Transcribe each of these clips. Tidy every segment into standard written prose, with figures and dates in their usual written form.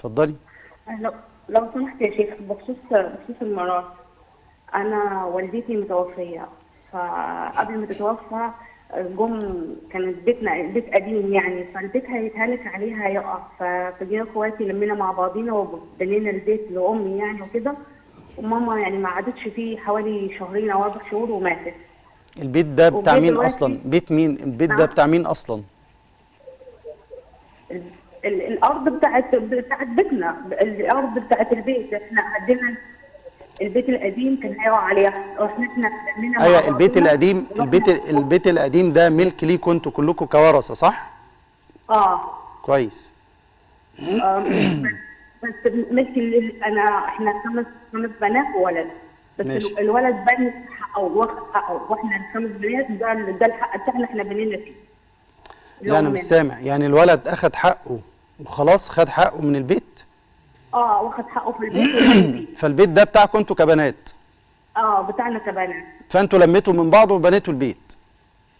اتفضلي. لو سمحت يا شيخ، بخصوص الميراث، انا والدتي متوفيه، فقبل ما تتوفى كانت بيتنا بيت قديم يعني، فالبيت هيتهلك عليها يقع، فجينا اخواتي لمينا مع بعضينا وبنينا البيت لامي يعني وكده، وماما يعني ما عادتش فيه حوالي شهرين او 4 شهور وماتت. البيت ده بتاع مين اصلا؟ بيت مين؟ البيت ده بتاع مين اصلا؟ الارض بتاعت بيتنا، الارض بتاعت البيت، احنا قدمنا البيت القديم كان هيقع عليها، واحنا لمينا. ايوه البيت القديم، البيت القديم ده ملك ليكوا انتوا كلكوا كورثه صح؟ اه كويس. بس ملك احنا خمس بنات وولد، بس ماشي. الولد بني حقه واخد حقه، واحنا الخمس بنات ده الحق بتاعنا احنا بنينا فيه. لا انا مش سامع، يعني الولد اخد حقه وخلاص، خد حقه من البيت؟ اه واخد حقه في البيت. فالبيت ده بتاعكم انتوا كبنات؟ اه بتاعنا كبنات. فانتوا لميتوا من بعض وبنيتوا البيت؟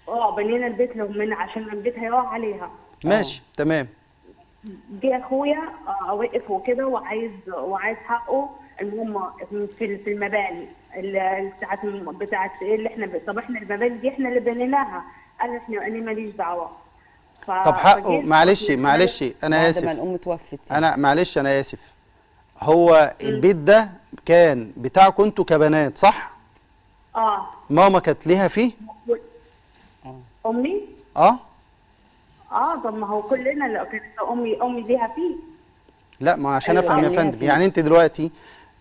اه بنينا البيت لهم عشان البيت هيقع عليها. ماشي تمام. جه اخويا وقف وكده وعايز حقه، المهم في المباني بتاعت ايه اللي احنا، طب احنا المباني دي احنا اللي بنيناها، قال احنا انا ماليش دعوه. طب حقه معلش انا اسف، بعد ما الام توفت يعني. انا معلش انا اسف، هو البيت ده كان بتاعكم انتوا كبنات صح؟ اه ماما كانت ليها فيه؟ امي؟ اه طب ما هو كلنا كانت امي ليها فيه. لا ما عشان افهم يا فندم، يعني انت دلوقتي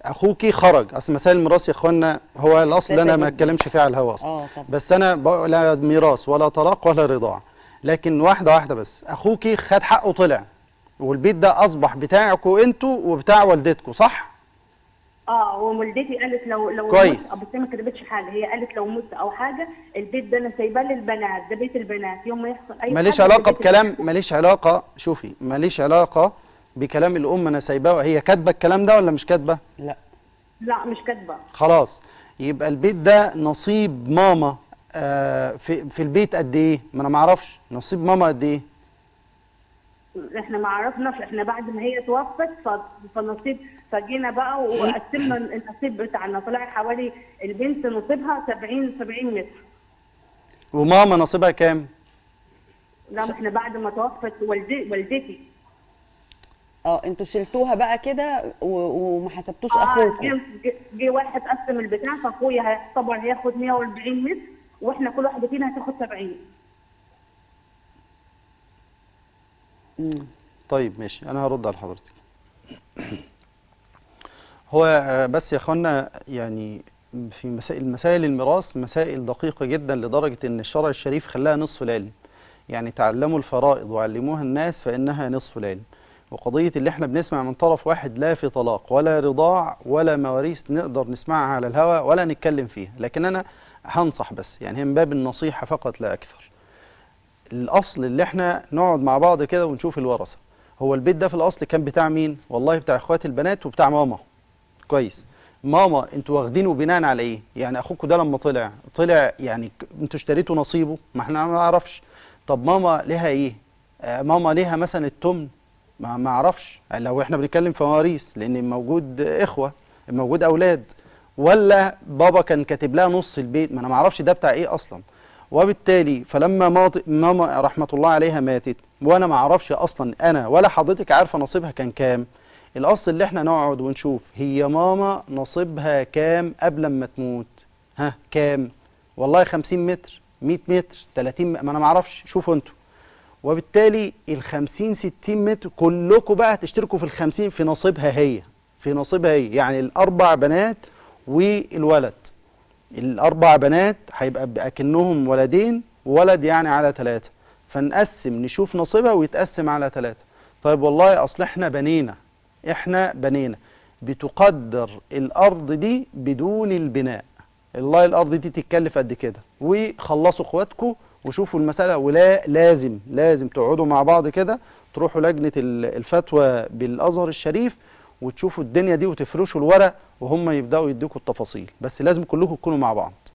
اخوكي خرج، اصل مسائل الميراث يا اخوانا هو الاصل اللي انا ما اتكلمش فيه على الهوا اصلا، بس انا لا ميراث ولا طلاق ولا رضاع، لكن واحده واحده بس. اخوكي خد حقه طلع، والبيت ده اصبح بتاعكم انتوا وبتاع والدتكم صح؟ اه ووالدتي قالت لو كويس، بس هي ما كتبتش حاجه، هي قالت لو مت او حاجه البيت ده انا سايباه للبنات، ده بيت البنات، يوم ما يحصل اي ماليش علاقه بكلام، ماليش علاقه، شوفي ماليش علاقه بكلام الام انا سايباه. هي كاتبه الكلام ده ولا مش كاتبه؟ لا مش كاتبه. خلاص يبقى البيت ده نصيب ماما في البيت قد ايه؟ ما انا ما اعرفش نصيب ماما قد ايه؟ احنا ما عرفناش، احنا بعد ما هي توفت فنصيب، فجينا بقى وقسمنا النصيب بتاعنا، طلع حوالي البنت نصيبها 70 متر، وماما نصيبها كام؟ لا احنا بعد ما توفت والدتي انتوا شلتوها بقى كده وما حسبتوش اخوكم. جه واحد قسم البتاع، فاخويا هيعتبر هياخد 140 متر، واحنا كل واحده فينا هتاخد 70. طيب ماشي، انا هرد على حضرتك. هو بس يا اخوانا يعني في مسائل الميراث مسائل دقيقه جدا، لدرجه ان الشرع الشريف خلاها نصف العلم، يعني تعلموا الفرائض وعلموها الناس فانها نصف العلم. وقضيه اللي احنا بنسمع من طرف واحد لا في طلاق ولا رضاع ولا مواريث نقدر نسمعها على الهوى ولا نتكلم فيها، لكن انا هنصح بس، يعني هي من باب النصيحه فقط لا اكثر. الاصل اللي احنا نقعد مع بعض كده ونشوف الورثه، هو البيت ده في الاصل كان بتاع مين؟ والله بتاع اخوات البنات وبتاع ماما. كويس، ماما انتوا واخدينه بناء على ايه؟ يعني اخوكوا ده لما طلع يعني انتوا اشتريتوا نصيبه؟ ما احنا ما نعرفش. طب ماما ليها ايه؟ ماما ليها مثلا التمن؟ ما اعرفش، لو احنا بنتكلم في مواريث، لان موجود اخوه، موجود اولاد، ولا بابا كان كاتب لها نص البيت، ما انا ما اعرفش ده بتاع ايه اصلا. وبالتالي فلما ماما رحمه الله عليها ماتت، وانا ما اعرفش اصلا، انا ولا حضرتك عارفه نصيبها كان كام. الاصل اللي احنا نقعد ونشوف هي ماما نصيبها كام قبل ما تموت، ها كام؟ والله 50 متر، 100 متر، 30 متر، ما انا ما اعرفش، شوفوا انتوا. وبالتالي ال 50 60 متر كلكم بقى هتشتركوا في ال 50 في نصيبها هي، يعني الاربع بنات والولد. الاربع بنات هيبقى اكنهم ولدين وولد، يعني على 3، فنقسم نشوف نصيبها ويتقسم على 3. طيب والله اصل احنا بنينا، بتقدر الارض دي بدون البناء، والله الارض دي تتكلف قد كده، وخلصوا اخواتكم وشوفوا المساله، ولا لازم تقعدوا مع بعض كده، تروحوا لجنه الفتوى بالازهر الشريف وتشوفوا الدنيا دي وتفرشوا الورق وهم يبداوا يديكوا التفاصيل، بس لازم كلكم تكونوا مع بعض.